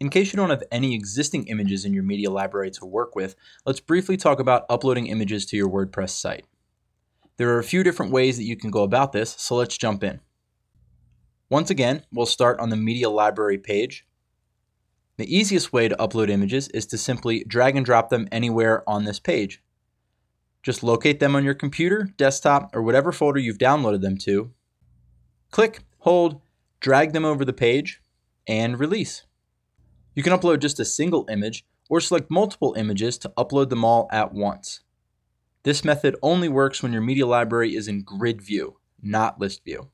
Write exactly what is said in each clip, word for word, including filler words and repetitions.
In case you don't have any existing images in your media library to work with, let's briefly talk about uploading images to your WordPress site. There are a few different ways that you can go about this, so let's jump in. Once again, we'll start on the media library page. The easiest way to upload images is to simply drag and drop them anywhere on this page. Just locate them on your computer, desktop, or whatever folder you've downloaded them to. Click, hold, drag them over the page, and release. You can upload just a single image or select multiple images to upload them all at once. This method only works when your media library is in grid view, not list view.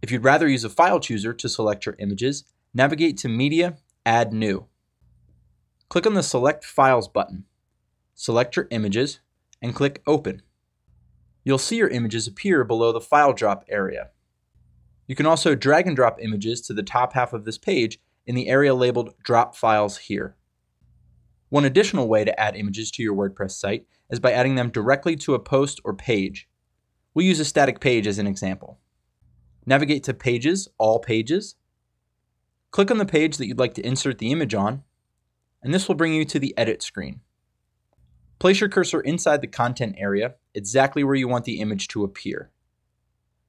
If you'd rather use a file chooser to select your images, navigate to Media, Add New. Click on the Select Files button. Select your images and click Open. You'll see your images appear below the file drop area. You can also drag and drop images to the top half of this page in the area labeled Drop Files here. One additional way to add images to your WordPress site is by adding them directly to a post or page. We'll use a static page as an example. Navigate to Pages, All Pages. Click on the page that you'd like to insert the image on, and this will bring you to the Edit screen. Place your cursor inside the content area, exactly where you want the image to appear.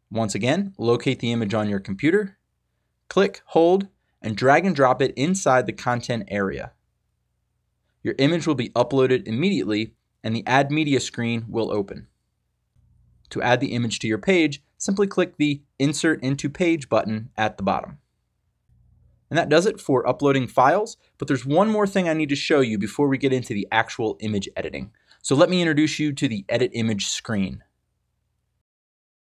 Once again, locate the image on your computer, click, hold, and drag and drop it inside the content area. Your image will be uploaded immediately and the Add Media screen will open. To add the image to your page, simply click the Insert Into Page button at the bottom. And that does it for uploading files, but there's one more thing I need to show you before we get into the actual image editing. So let me introduce you to the Edit Image screen.